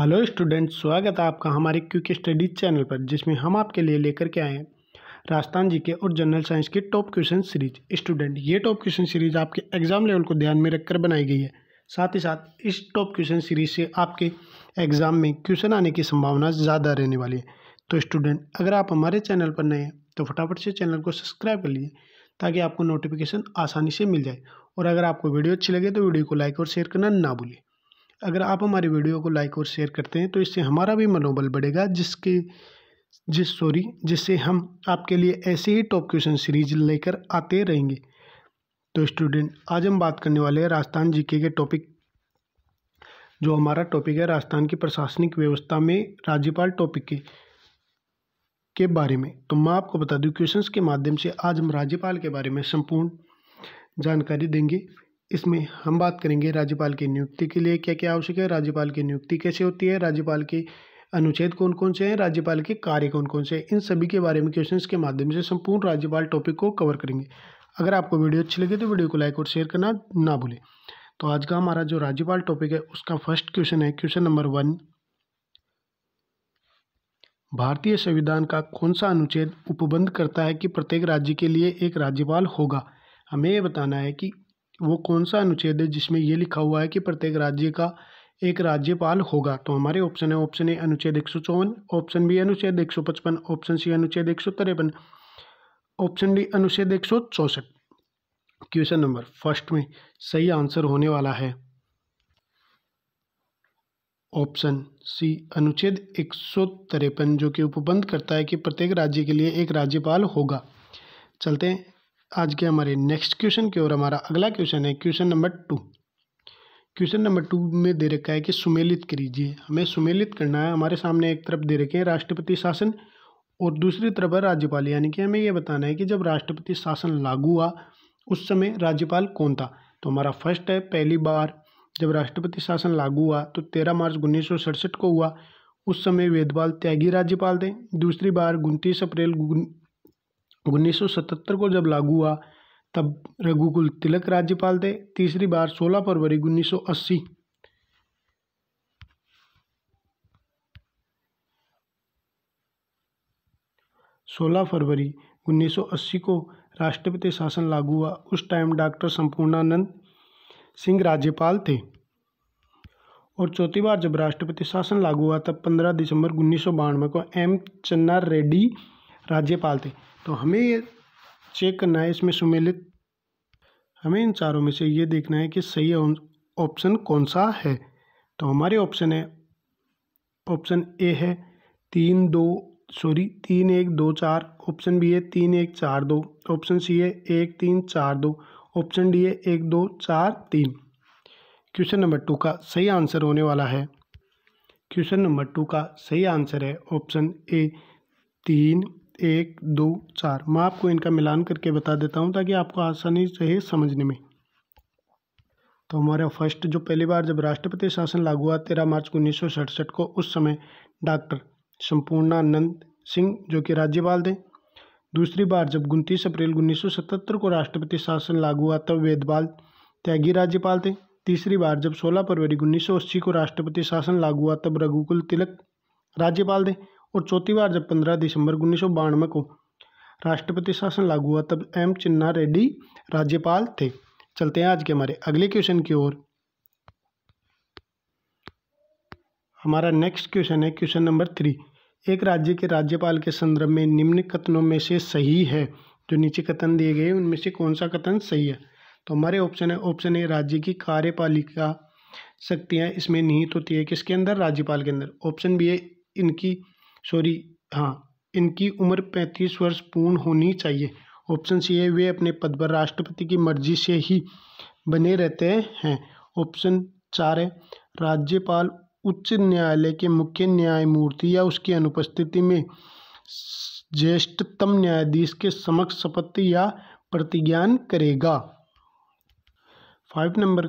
Hello students, स्वागत है आपका हमारे क्विक स्टडी चैनल पर, जिसमें हम आपके लिए लेकर के आए हैं राजस्थान जीके और जनरल साइंस के टॉप क्वेश्चन सीरीज। स्टूडेंट, ये टॉप क्वेश्चन सीरीज आपके एग्जाम लेवल को ध्यान में रखकर बनाई गई है। साथ ही साथ इस टॉप क्वेश्चन सीरीज से आपके एग्जाम में क्वेश्चन आने की संभावना ज़्यादा रहने वाली है। तो स्टूडेंट, अगर आप हमारे चैनल पर नए हैं तो फटाफट से चैनल को सब्सक्राइब कर लीजिए ताकि आपको नोटिफिकेशन आसानी से मिल जाए। और अगर आपको वीडियो अच्छी लगे तो वीडियो को लाइक और शेयर करना ना भूलिए। अगर आप हमारी वीडियो को लाइक और शेयर करते हैं तो इससे हमारा भी मनोबल बढ़ेगा, जिससे हम आपके लिए ऐसे ही टॉप क्वेश्चन सीरीज लेकर आते रहेंगे। तो स्टूडेंट, आज हम बात करने वाले हैं राजस्थान जीके के टॉपिक। जो हमारा टॉपिक है राजस्थान की प्रशासनिक व्यवस्था में राज्यपाल टॉपिक के बारे में। तो मैं आपको बता दूं, क्वेश्चंस के माध्यम से आज हम राज्यपाल के बारे में संपूर्ण जानकारी देंगे। इसमें हम बात करेंगे राज्यपाल की नियुक्ति के लिए क्या क्या आवश्यक है, राज्यपाल की नियुक्ति कैसे होती है, राज्यपाल के अनुच्छेद कौन कौन से हैं, राज्यपाल के कार्य कौन कौन से हैं, इन सभी के बारे में क्वेश्चंस के माध्यम से संपूर्ण राज्यपाल टॉपिक को कवर करेंगे। अगर आपको वीडियो अच्छी लगे तो वीडियो को लाइक और शेयर करना ना भूलें। तो आज का हमारा जो राज्यपाल टॉपिक है उसका फर्स्ट क्वेश्चन है क्वेश्चन नंबर 1, भारतीय संविधान का कौन सा अनुच्छेद उपबंध करता है कि प्रत्येक राज्य के लिए एक राज्यपाल होगा। हमें ये बताना है कि वो कौन सा अनुच्छेद है जिसमें ये लिखा हुआ है कि प्रत्येक राज्य का एक राज्यपाल होगा। तो हमारे ऑप्शन है, ऑप्शन ए अनुच्छेद 154, ऑप्शन बी अनुच्छेद 155, ऑप्शन सी अनुच्छेद 153, ऑप्शन डी अनुच्छेद 164। क्वेश्चन नंबर फर्स्ट में सही आंसर होने वाला है ऑप्शन सी अनुच्छेद 153, जो कि उपबंध करता है कि प्रत्येक राज्य के लिए एक राज्यपाल होगा। चलते हैं आज के हमारे नेक्स्ट क्वेश्चन की ओर। हमारा अगला क्वेश्चन है क्वेश्चन नंबर 2। क्वेश्चन नंबर 2 में दे रखा है कि सुमेलित कीजिए। हमें सुमेलित करना है। हमारे सामने एक तरफ दे रखे हैं राष्ट्रपति शासन और दूसरी तरफ है राज्यपाल, यानी कि हमें यह बताना है कि जब राष्ट्रपति शासन लागू हुआ उस समय राज्यपाल कौन था। तो हमारा फर्स्ट है, पहली बार जब राष्ट्रपति शासन लागू हुआ तो 13 मार्च 1967 को हुआ, उस समय वेदपाल त्यागी राज्यपाल थे। दूसरी बार 29 अप्रैल 1977 को जब लागू हुआ तब रघुकुलतिलक राज्यपाल थे। तीसरी बार 16 फरवरी 1980 को राष्ट्रपति शासन लागू हुआ, उस टाइम डॉक्टर संपूर्णानंद सिंह राज्यपाल थे। और चौथी बार जब राष्ट्रपति शासन लागू हुआ तब 15 दिसंबर 1992 को एम चिन्ना रेड्डी राज्यपाल थे। तो हमें ये चेक करना है इसमें सुमेलित, हमें इन चारों में से ये देखना है कि सही ऑप्शन कौन सा है। तो हमारे ऑप्शन है, ऑप्शन ए है 3-1-2-4, ऑप्शन बी है 3-1-4-2, ऑप्शन सी है 1-3-4-2, ऑप्शन डी है 1-2-4-3। क्वेश्चन नंबर 2 का सही आंसर होने वाला है, क्वेश्चन नंबर 2 का सही आंसर है ऑप्शन ए 3-1-2-4। मैं आपको इनका मिलान करके बता देता हूं ताकि आपको आसानी रहे समझने में। तो हमारा फर्स्ट, जो पहली बार जब राष्ट्रपति शासन लागू हुआ 13 मार्च 1967 को, उस समय डॉक्टर संपूर्णानंद सिंह जो कि राज्यपाल थे। दूसरी बार जब 29 अप्रैल 1977 को राष्ट्रपति शासन लागू हुआ तब वेदपाल त्यागी राज्यपाल थे। तीसरी बार जब 16 फरवरी 1980 को राष्ट्रपति शासन लागू हुआ तब रघुकुलतिलक राज्यपाल थे। और चौथी बार जब 15 दिसंबर 1992 को राष्ट्रपति शासन लागू हुआ तब एम चिन्ना रेड्डी राज्यपाल थे। चलते हैं आज के हमारे अगले क्वेश्चन की ओर। हमारा नेक्स्ट क्वेश्चन है क्वेश्चन नंबर 3, एक राज्य के राज्यपाल के संदर्भ में निम्न कथनों में से सही है। जो नीचे कथन दिए गए उनमें से कौन सा कथन सही है। तो हमारे ऑप्शन है, ऑप्शन ए राज्य की कार्यपालिका शक्तियाँ इसमें निहित होती है। किसके अंदर, राज्यपाल के अंदर। ऑप्शन बी है इनकी उम्र 35 वर्ष पूर्ण होनी चाहिए। ऑप्शन सी है वे अपने पद पर राष्ट्रपति की मर्जी से ही बने रहते हैं। ऑप्शन 4 है राज्यपाल उच्च न्यायालय के मुख्य न्यायमूर्ति या उसकी अनुपस्थिति में ज्येष्ठतम न्यायाधीश के समक्ष शपथ या प्रतिज्ञान करेगा। 5 नंबर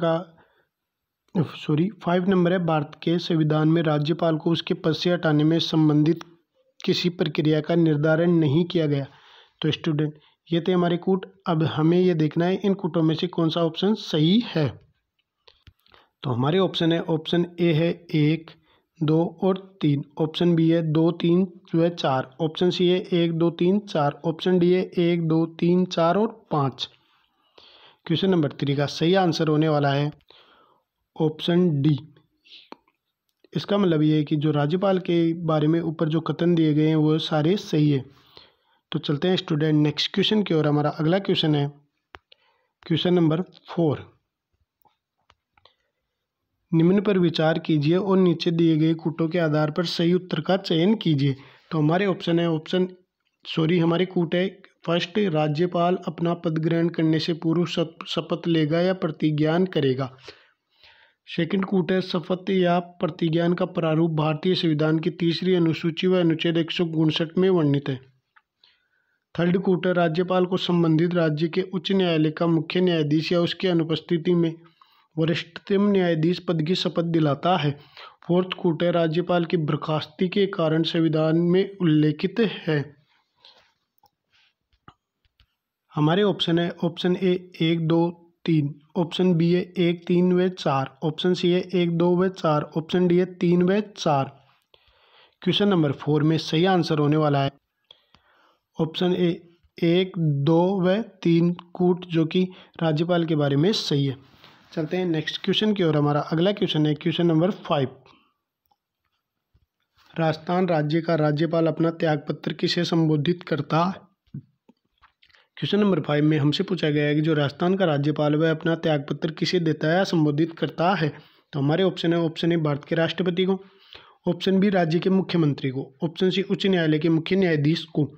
है भारत के संविधान में राज्यपाल को उसके पद से हटाने में संबंधित किसी प्रक्रिया का निर्धारण नहीं किया गया। तो स्टूडेंट, ये थे हमारे कूट। अब हमें ये देखना है इन कूटों में से कौन सा ऑप्शन सही है। तो हमारे ऑप्शन है, ऑप्शन ए है 1 दो और तीन। ऑप्शन बी है दो तीन व चार। ऑप्शन सी है एक दो तीन चार। ऑप्शन डी है एक दो तीन चार और पाँच। क्वेश्चन नंबर 3 का सही आंसर होने वाला है ऑप्शन डी। इसका मतलब ये है कि जो राज्यपाल के बारे में ऊपर जो कथन दिए गए हैं वो सारे सही है। तो चलते हैं स्टूडेंट नेक्स्ट क्वेश्चन की ओर। हमारा अगला क्वेश्चन है क्वेश्चन नंबर 4। निम्न पर विचार कीजिए और नीचे दिए गए कूटों के आधार पर सही उत्तर का चयन कीजिए। तो हमारे ऑप्शन है हमारे कूट है फर्स्ट, राज्यपाल अपना पद ग्रहण करने से पूर्व शपथ लेगा या प्रतिज्ञान करेगा। सेकंड कूट है शपथ या प्रतिज्ञान का प्रारूप भारतीय संविधान की 3री अनुसूची व अनुच्छेद 159 में वर्णित है। थर्ड कूट है राज्यपाल को संबंधित राज्य के उच्च न्यायालय का मुख्य न्यायाधीश या उसकी अनुपस्थिति में वरिष्ठतम न्यायाधीश पद की शपथ दिलाता है। फोर्थ कूट है राज्यपाल की बर्खास्ती के कारण संविधान में उल्लेखित है। हमारे ऑप्शन है ऑप्शन ए एक दो तीन। ऑप्शन बी है एक तीन व चार। ऑप्शन सी है एक दो व चार। ऑप्शन डी है तीन व चार। क्वेश्चन नंबर 4 में सही आंसर होने वाला है ऑप्शन ए एक दो व तीन कूट, जो कि राज्यपाल के बारे में सही है। चलते हैं नेक्स्ट क्वेश्चन की ओर। हमारा अगला क्वेश्चन है क्वेश्चन नंबर 5। राजस्थान राज्य का राज्यपाल अपना त्यागपत्र किसे संबोधित करता है। क्वेश्चन नंबर 5 में हमसे पूछा गया है कि जो राजस्थान का राज्यपाल वह अपना त्यागपत्र किसे देता है या संबोधित करता है। तो हमारे ऑप्शन है ऑप्शन ए भारत के राष्ट्रपति को, ऑप्शन बी राज्य के मुख्यमंत्री को, ऑप्शन सी उच्च न्यायालय के मुख्य न्यायाधीश को,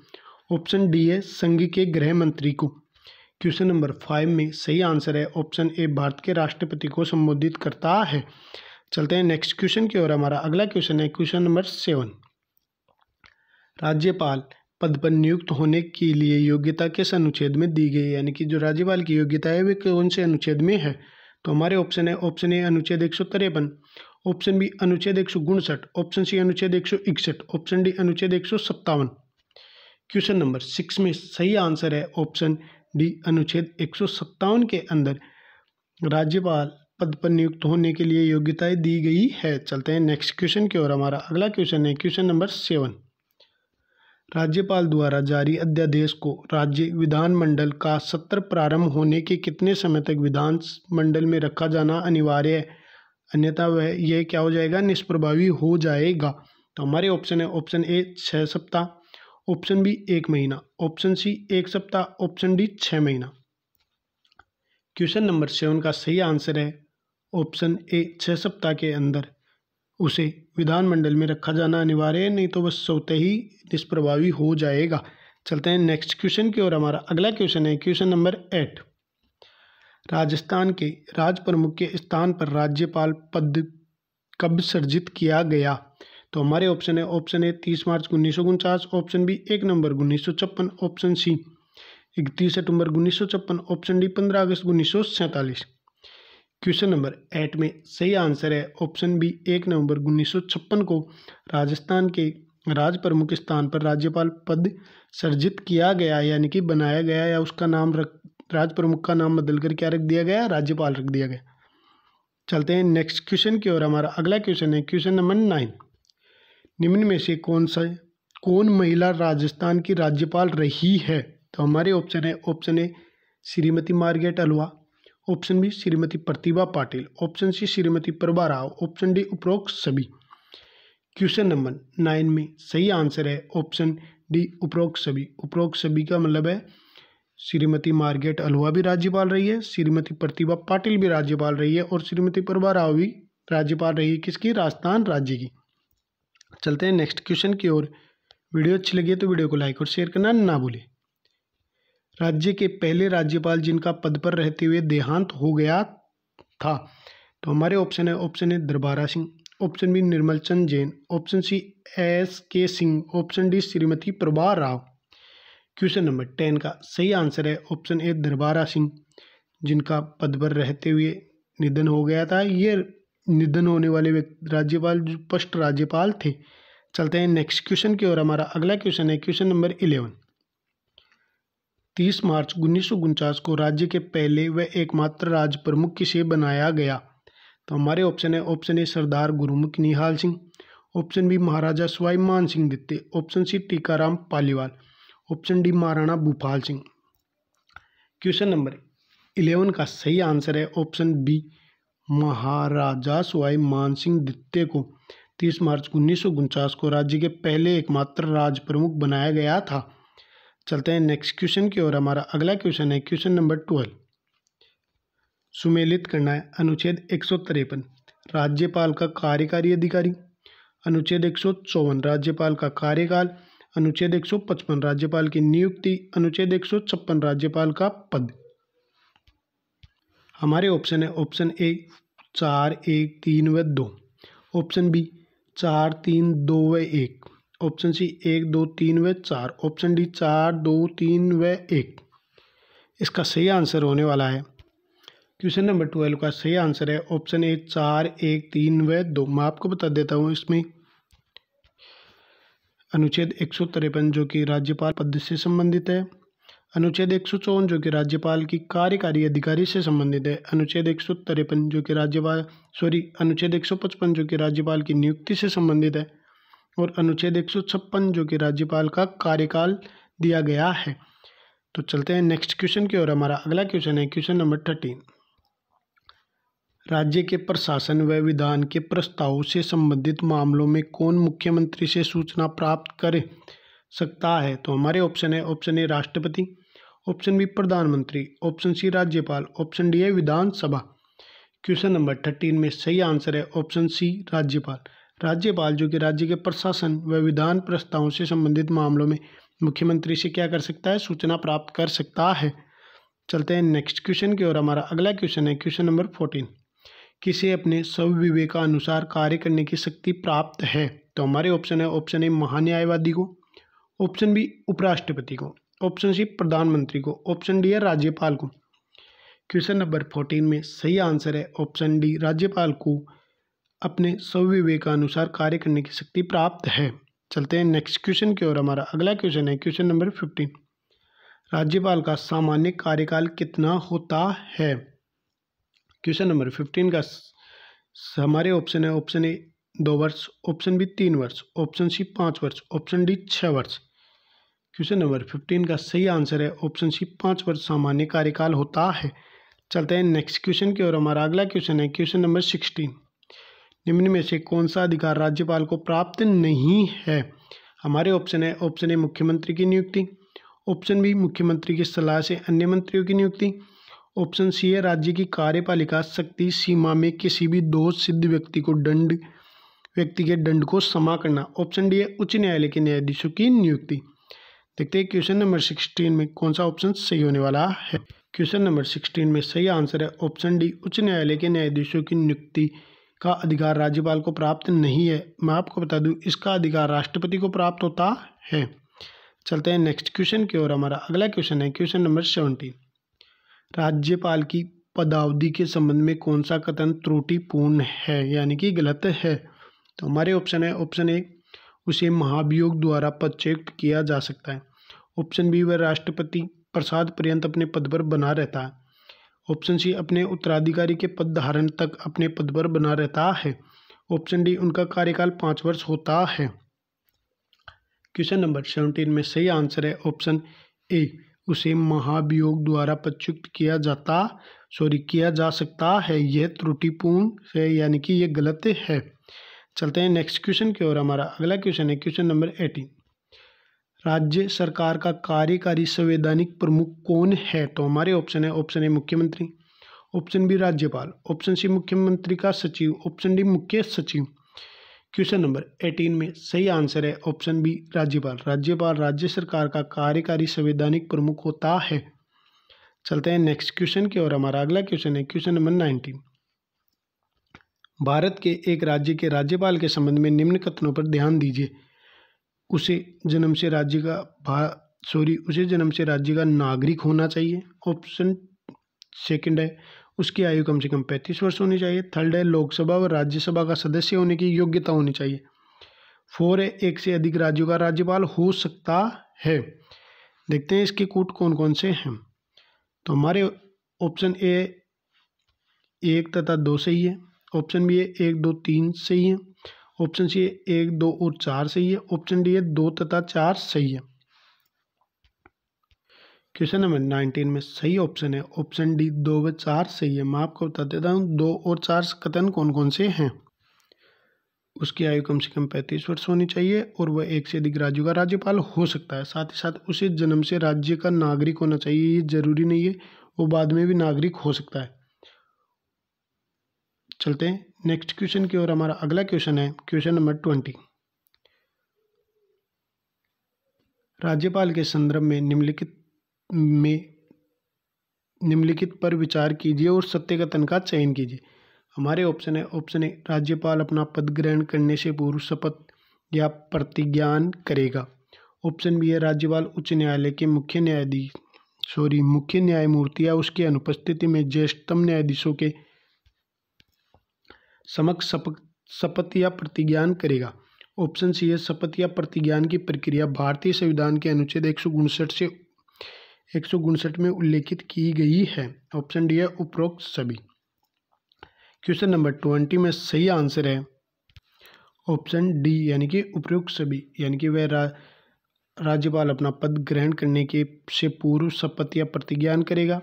ऑप्शन डी है संघ के गृह मंत्री को। क्वेश्चन नंबर 5 में सही आंसर है ऑप्शन ए भारत के राष्ट्रपति को संबोधित करता है। चलते हैं नेक्स्ट क्वेश्चन की ओर। हमारा अगला क्वेश्चन है क्वेश्चन नंबर 7। राज्यपाल पद पर नियुक्त होने के लिए योग्यता किस अनुच्छेद में दी गई है, यानी कि जो राज्यपाल की योग्यता है वे कौन से अनुच्छेद में है। तो हमारे ऑप्शन है ऑप्शन ए अनुच्छेद 153, ऑप्शन बी अनुच्छेद 159, ऑप्शन सी अनुच्छेद 161, ऑप्शन डी अनुच्छेद 157। क्वेश्चन नंबर 6 में सही आंसर है ऑप्शन डी अनुच्छेद 157 के अंदर राज्यपाल पद पर नियुक्त होने के लिए योग्यताएं दी गई है। चलते हैं नेक्स्ट क्वेश्चन की ओर। हमारा अगला क्वेश्चन है क्वेश्चन नंबर 7। राज्यपाल द्वारा जारी अध्यादेश को राज्य विधानमंडल का सत्र प्रारंभ होने के कितने समय तक विधानमंडल में रखा जाना अनिवार्य है, अन्यथा वह यह क्या हो जाएगा, निष्प्रभावी हो जाएगा। तो हमारे ऑप्शन है ऑप्शन ए 6 सप्ताह, ऑप्शन बी 1 महीना, ऑप्शन सी 1 सप्ताह, ऑप्शन डी 6 महीना। क्वेश्चन नंबर 7 का सही आंसर है ऑप्शन ए 6 सप्ताह के अंदर उसे विधानमंडल में रखा जाना अनिवार्य है, नहीं तो बस स्वतः ही निष्प्रभावी हो जाएगा। चलते हैं नेक्स्ट क्वेश्चन की ओर। हमारा अगला क्वेश्चन है क्वेश्चन नंबर 8। राजस्थान के राज प्रमुख के स्थान पर राज्यपाल पद कब सर्जित किया गया। तो हमारे ऑप्शन है option A 30 March 1949, option B 1 नवंबर 1956, ऑप्शन सी 31 अक्टूबर 1956, ऑप्शन डी 15 अगस्त 1947। क्वेश्चन नंबर 8 में सही आंसर है ऑप्शन बी 1 नवंबर 1956 को राजस्थान के राज प्रमुख स्थान पर राज्यपाल पद सर्जित किया गया, यानी कि बनाया गया, या उसका नाम राज प्रमुख का नाम बदलकर क्या रख दिया गया, राज्यपाल रख दिया गया। चलते हैं नेक्स्ट क्वेश्चन की ओर। हमारा अगला क्वेश्चन है क्वेश्चन नंबर 9। निम्न में से कौन महिला राजस्थान की राज्यपाल रही है। तो हमारे ऑप्शन है option A Shrimati Margaret Alva, option B Shrimati Pratibha Patil, option C Shrimati Prabha Rao, option D उपरोक्त सभी। क्वेश्चन नंबर 9 में सही आंसर है ऑप्शन डी उपरोक्त सभी। उपरोक्त सभी का मतलब है श्रीमती मार्गरेट अलवा भी राज्यपाल रही है, श्रीमती प्रतिभा पाटिल भी राज्यपाल रही है और श्रीमती प्रभा राव भी राज्यपाल रही है, किसकी, राजस्थान राज्य की। चलते हैं नेक्स्ट क्वेश्चन की ओर। वीडियो अच्छी लगी तो वीडियो को लाइक और शेयर करना ना भूलें। राज्य के पहले राज्यपाल जिनका पद पर रहते हुए देहांत हो गया था। तो हमारे ऑप्शन है option A Darbara Singh, option B Nirmal Chand Jain, option C S K Singh, option D Shrimati Prabha Rao. Question number 10 का सही आंसर है ऑप्शन ए दरबारा सिंह, जिनका पद पर रहते हुए निधन हो गया था। ये निधन होने वाले राज्यपाल जो फर्स्ट राज्यपाल थे। चलते हैं नेक्स्ट क्वेश्चन की ओर। हमारा अगला क्वेश्चन है क्वेश्चन नंबर 11। 30 मार्च 1949 को राज्य के पहले व एकमात्र राज प्रमुख किसे बनाया गया। तो हमारे ऑप्शन है option A Sardar Gurmukh Nihal Singh, option B Maharaja Sawai Man Singh दिते, option C Tikaram Paliwal, option D Maharana Bhupal Singh. Question number 11 का सही आंसर है ऑप्शन बी महाराजा सवाई मान सिंह द्वितीय को 30 मार्च 1949 को राज्य के पहले एकमात्र राज प्रमुख बनाया गया था। चलते हैं नेक्स्ट क्वेश्चन की ओर। हमारा अगला क्वेश्चन है क्वेश्चन नंबर 12, सुमेलित करना है अनुच्छेद 153 राज्यपाल का कार्यकारी अधिकारी, अनुच्छेद 154 राज्यपाल का कार्यकाल, अनुच्छेद 155 राज्यपाल की नियुक्ति, अनुच्छेद 156 राज्यपाल का पद। हमारे ऑप्शन है ऑप्शन ए 4, 1, 3 व 2, ऑप्शन बी 4, 3, 2 व 1, ऑप्शन सी 1, 2, 3 व 4, ऑप्शन डी 4, 2, 3 व 1। इसका सही आंसर होने वाला है, क्वेश्चन नंबर 12 का सही आंसर है ऑप्शन ए 4, 1, 3 व 2। मैं आपको बता देता हूँ इसमें अनुच्छेद 153 जो कि राज्यपाल पद से संबंधित है, अनुच्छेद 154 जो कि राज्यपाल की कार्यकारी अधिकारी से संबंधित है, अनुच्छेद 153 जो कि अनुच्छेद 155 जो कि राज्यपाल की नियुक्ति से संबंधित है, और अनुच्छेद 156 जो कि राज्यपाल का कार्यकाल दिया गया है। तो चलते हैं नेक्स्ट क्वेश्चन की ओर। हमारा अगला क्वेश्चन है क्वेश्चन नंबर 13, राज्य के प्रशासन व विधान के प्रस्तावों से संबंधित मामलों में कौन मुख्यमंत्री से सूचना प्राप्त कर सकता है। तो हमारे ऑप्शन है ऑप्शन ए राष्ट्रपति, ऑप्शन बी प्रधानमंत्री, ऑप्शन सी राज्यपाल, ऑप्शन डी है विधानसभा। क्वेश्चन नंबर 13 में सही आंसर है ऑप्शन सी राज्यपाल। राज्यपाल जो कि राज्य के प्रशासन व विधान प्रस्तावों से संबंधित मामलों में मुख्यमंत्री से क्या कर सकता है, सूचना प्राप्त कर सकता है। चलते हैं नेक्स्ट क्वेश्चन की ओर। हमारा अगला क्वेश्चन है क्वेश्चन नंबर 14, किसे अपने स्वविवेकानुसार कार्य करने की शक्ति प्राप्त है। तो हमारे ऑप्शन है ऑप्शन ए महान्यायवादी को, ऑप्शन बी उपराष्ट्रपति को, ऑप्शन सी प्रधानमंत्री को, ऑप्शन डी है राज्यपाल को। क्वेश्चन नंबर 14 में सही आंसर है ऑप्शन डी राज्यपाल को अपने स्वविवेकानुसार कार्य करने की शक्ति प्राप्त है। चलते हैं नेक्स्ट क्वेश्चन की ओर। हमारा अगला क्वेश्चन है क्वेश्चन नंबर 15, राज्यपाल का सामान्य कार्यकाल कितना होता है। क्वेश्चन नंबर 15 का हमारे ऑप्शन है ऑप्शन ए 2 वर्ष, ऑप्शन बी 3 वर्ष, ऑप्शन सी 5 वर्ष, ऑप्शन डी 6 वर्ष। क्वेश्चन नंबर 15 का सही आंसर है ऑप्शन सी 5 वर्ष सामान्य कार्यकाल होता है। चलते हैं नेक्स्ट क्वेश्चन की ओर। हमारा अगला क्वेश्चन है क्वेश्चन नंबर 16, निम्न में से कौन सा अधिकार राज्यपाल को प्राप्त नहीं है। हमारे ऑप्शन है ऑप्शन ए मुख्यमंत्री की नियुक्ति, ऑप्शन बी मुख्यमंत्री की सलाह से अन्य मंत्रियों की नियुक्ति, ऑप्शन सी है राज्य की कार्यपालिका शक्ति सीमा में किसी भी दोष सिद्ध व्यक्ति के दंड को क्षमा करना, ऑप्शन डी है उच्च न्यायालय के न्यायाधीशों की नियुक्ति। देखते हैं क्वेश्चन नंबर 16 में कौन सा ऑप्शन सही होने वाला है। क्वेश्चन नंबर 16 में सही आंसर है ऑप्शन डी उच्च न्यायालय के न्यायाधीशों की नियुक्ति का अधिकार राज्यपाल को प्राप्त नहीं है। मैं आपको बता दूं इसका अधिकार राष्ट्रपति को प्राप्त होता है। चलते हैं नेक्स्ट क्वेश्चन की ओर। हमारा अगला क्वेश्चन है क्वेश्चन नंबर 17, राज्यपाल की पदावधि के संबंध में कौन सा कथन त्रुटिपूर्ण है यानी कि गलत है। तो हमारे ऑप्शन है ऑप्शन ए उसे महाभियोग द्वारा पदच्युत किया जा सकता है, ऑप्शन बी वह राष्ट्रपति प्रसाद पर्यंत अपने पद पर बना रहता है, ऑप्शन सी अपने उत्तराधिकारी के पद धारण तक अपने पद पर बना रहता है, ऑप्शन डी उनका कार्यकाल 5 वर्ष होता है। क्वेश्चन नंबर 17 में सही आंसर है ऑप्शन ए उसे महाभियोग द्वारा पदच्युत किया जा सकता है। यह त्रुटिपूर्ण है यानी कि यह गलत है। चलते हैं नेक्स्ट क्वेश्चन की ओर। हमारा अगला क्वेश्चन है क्वेश्चन नंबर 18, राज्य सरकार का कार्यकारी संवैधानिक प्रमुख कौन है। तो हमारे ऑप्शन है ऑप्शन ए मुख्यमंत्री, ऑप्शन बी राज्यपाल, ऑप्शन सी मुख्यमंत्री का सचिव, ऑप्शन डी मुख्य सचिव। क्वेश्चन नंबर 18 में सही आंसर है ऑप्शन बी राज्यपाल। राज्यपाल राज्य सरकार का कार्यकारी संवैधानिक प्रमुख होता है। चलते हैं नेक्स्ट क्वेश्चन की ओर। हमारा अगला क्वेश्चन है क्वेश्चन नंबर 19, भारत के एक राज्य के राज्यपाल के संबंध में निम्न कथनों पर ध्यान दीजिए, उसे जन्म से राज्य का नागरिक होना चाहिए, ऑप्शन सेकंड है उसकी आयु कम से कम 35 वर्ष होनी चाहिए, थर्ड है लोकसभा व राज्यसभा का सदस्य होने की योग्यता होनी चाहिए, फोर है एक से अधिक राज्यों का राज्यपाल हो सकता है। देखते हैं इसके कूट कौन कौन से हैं। तो हमारे ऑप्शन ए 1 तथा 2 सही है, ऑप्शन बी है 1, 2, 3 सही है, ऑप्शन सी है 1, 2 और 4 सही है। ऑप्शन डी है 2 तथा 4 सही है। क्वेश्चन नंबर 19 में सही ऑप्शन है ऑप्शन डी 2 व 4 सही है। मैं आपको बता देता हूँ 2 और 4 कथन कौन कौन से हैं। उसकी आयु कम से कम 35 वर्ष होनी चाहिए और वह एक से अधिक राज्यों का राज्यपाल हो सकता है। साथ ही साथ उसे जन्म से राज्य का नागरिक होना चाहिए, ये जरूरी नहीं है, वो बाद में भी नागरिक हो सकता है। चलते हैं नेक्स्ट क्वेश्चन की ओर। हमारा अगला क्वेश्चन है क्वेश्चन नंबर 20। राज्यपाल के संदर्भ में निम्नलिखित पर विचार कीजिए और सत्य कथन का चयन कीजिए। हमारे ऑप्शन है ऑप्शन ए राज्यपाल अपना पद ग्रहण करने से पूर्व शपथ या प्रतिज्ञान करेगा। ऑप्शन बी है राज्यपाल उच्च न्यायालय के मुख्य न्यायमूर्ति या उसकी अनुपस्थिति में ज्येष्ठतम न्यायाधीशों के समक्ष शपथ या प्रतिज्ञान करेगा। ऑप्शन सी है शपथ या प्रतिज्ञान की प्रक्रिया भारतीय संविधान के अनुच्छेद 159 में उल्लेखित की गई है। ऑप्शन डी है उपरोक्त सभी। क्वेश्चन नंबर 20 में सही आंसर है ऑप्शन डी यानी कि उपरोक्त सभी, यानी कि वह राज्यपाल अपना पद ग्रहण करने के से पूर्व शपथ या प्रतिज्ञान करेगा।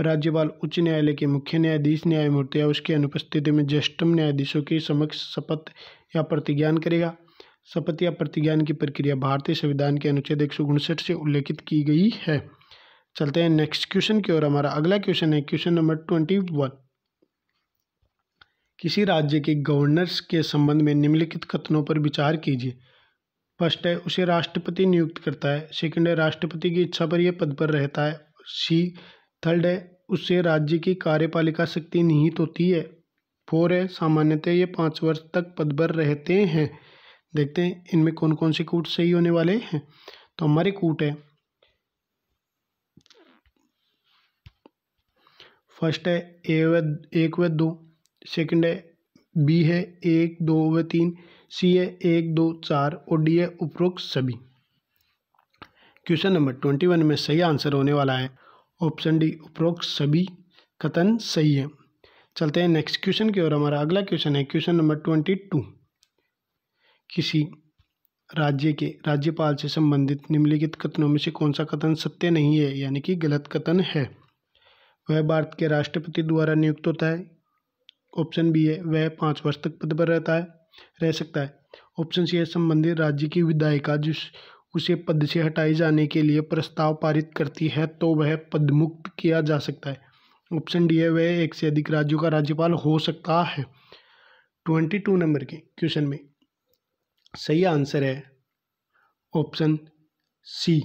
राज्यपाल उच्च न्यायालय के मुख्य न्यायमूर्ति या उसकी अनुपस्थिति में ज्येष्ठतम न्यायाधीशों के समक्ष शपथ या प्रतिज्ञान करेगा। शपथ या प्रतिज्ञान की प्रक्रिया भारतीय संविधान के अनुच्छेद 159 से उल्लेखित की गई है। चलते हैं नेक्स्ट क्वेश्चन की ओर। हमारा अगला क्वेश्चन है क्वेश्चन नंबर 21। किसी राज्य के गवर्नर्स के संबंध में निम्नलिखित कथनों पर विचार कीजिए। फर्स्ट है उसे राष्ट्रपति नियुक्त करता है। सेकंड है राष्ट्रपति की इच्छा पर यह पद पर रहता है। थर्ड है उसे राज्य की कार्यपालिका शक्ति निहित होती है। फोर है सामान्यतः ये 5 वर्ष तक पद पर रहते हैं। देखते हैं इनमें कौन कौन से कूट सही होने वाले हैं। तो हमारे कूट है फर्स्ट है A 1 व 2, सेकंड है बी है 1, 2 व 3, सी है 1, 2, 4 और डी है उपरोक्त सभी। क्वेश्चन नंबर 21 में सही आंसर होने वाला है ऑप्शन डी उपरोक्त सभी कथन सही है। चलते हैं नेक्स्ट क्वेश्चन की ओर। हमारा अगला क्वेश्चन है क्वेश्चन नंबर 22। किसी राज्य के राज्यपाल से संबंधित निम्नलिखित कथनों में से कौन सा कथन सत्य नहीं है यानी कि गलत कथन है। वह भारत के राष्ट्रपति द्वारा नियुक्त होता है। ऑप्शन बी है वह 5 वर्ष तक पद पर रह सकता है। ऑप्शन सी है संबंधित राज्य की विधायिका जिस उसे पद से हटाए जाने के लिए प्रस्ताव पारित करती है तो वह पदमुक्त किया जा सकता है। ऑप्शन डी है वह एक से अधिक राज्यों का राज्यपाल हो सकता है। 22 नंबर के क्वेश्चन में सही आंसर है ऑप्शन सी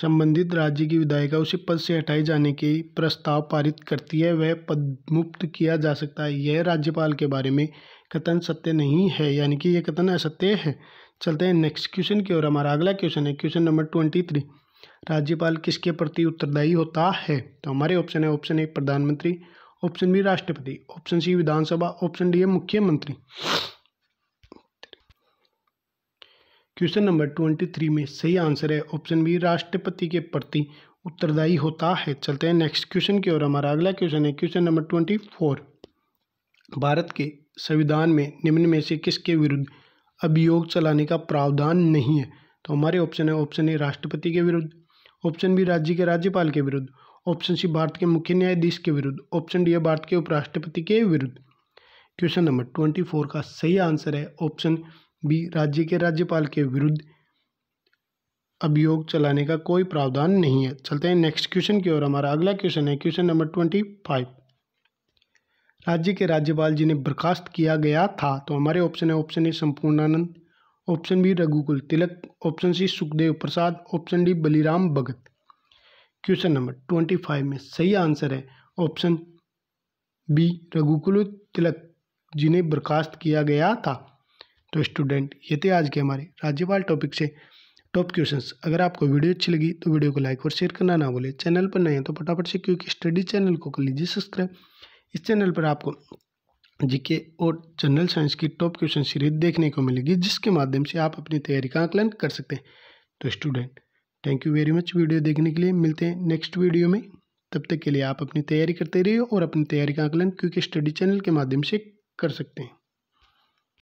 संबंधित राज्य की विधायिका उसे पद से हटाए जाने के प्रस्ताव पारित करती है, वह पदमुक्त किया जा सकता है। यह राज्यपाल के बारे में कथन सत्य नहीं है यानी कि यह कथन असत्य है। चलते हैं नेक्स्ट क्वेश्चन की ओर। हमारा अगला क्वेश्चन है क्वेश्चन नंबर 23। राज्यपाल किसके प्रति उत्तरदायी होता है। तो हमारे ऑप्शन है ऑप्शन ए प्रधानमंत्री, ऑप्शन बी राष्ट्रपति, ऑप्शन सी विधानसभा, ऑप्शन डी है मुख्यमंत्री। क्वेश्चन नंबर 23 में सही आंसर है ऑप्शन बी राष्ट्रपति के प्रति उत्तरदायी होता है। चलते हैं नेक्स्ट क्वेश्चन की ओर। हमारा अगला क्वेश्चन है क्वेश्चन नंबर 24। भारत के संविधान में निम्न में से किसके विरुद्ध अभियोग चलाने का प्रावधान नहीं है। तो हमारे ऑप्शन है ऑप्शन ए राष्ट्रपति के विरुद्ध, ऑप्शन बी राज्य के राज्यपाल के विरुद्ध, ऑप्शन सी भारत के मुख्य न्यायाधीश के विरुद्ध, ऑप्शन डी है भारत के उपराष्ट्रपति के विरुद्ध। क्वेश्चन नंबर 24 का सही आंसर है ऑप्शन बी राज्य के राज्यपाल के विरुद्ध अभियोग चलाने का कोई प्रावधान नहीं है। चलते हैं नेक्स्ट क्वेश्चन की ओर। हमारा अगला क्वेश्चन है क्वेश्चन नंबर 25। राज्य के राज्यपाल जिन्हें बर्खास्त किया गया था। तो हमारे ऑप्शन है option A Sampurnanand, option B Raghukul Tilak, option C Sukhdev Prasad, option D Baliram Bhagat. Question number 25 में सही आंसर है ऑप्शन बी रघुकुलतिलक जिन्हें बर्खास्त किया गया था। तो स्टूडेंट ये थे आज के हमारे राज्यपाल टॉपिक से टॉप क्वेश्चंस। अगर आपको वीडियो अच्छी लगी तो वीडियो को लाइक और शेयर करना ना भूलें। चैनल पर नए हैं तो फटाफट से क्विक स्टडी चैनल को कर लीजिए सब्सक्राइब। इस चैनल पर आपको जीके और जनरल साइंस की टॉप क्वेश्चन सीरीज देखने को मिलेगी जिसके माध्यम से आप अपनी तैयारी का आकलन कर सकते हैं। तो student thank you very much video देखने के लिए। मिलते हैं नेक्स्ट वीडियो में, तब तक के लिए आप अपनी तैयारी करते रहिए और अपनी तैयारी का आकलन क्विक स्टडी चैनल के माध्यम से कर सकते हैं।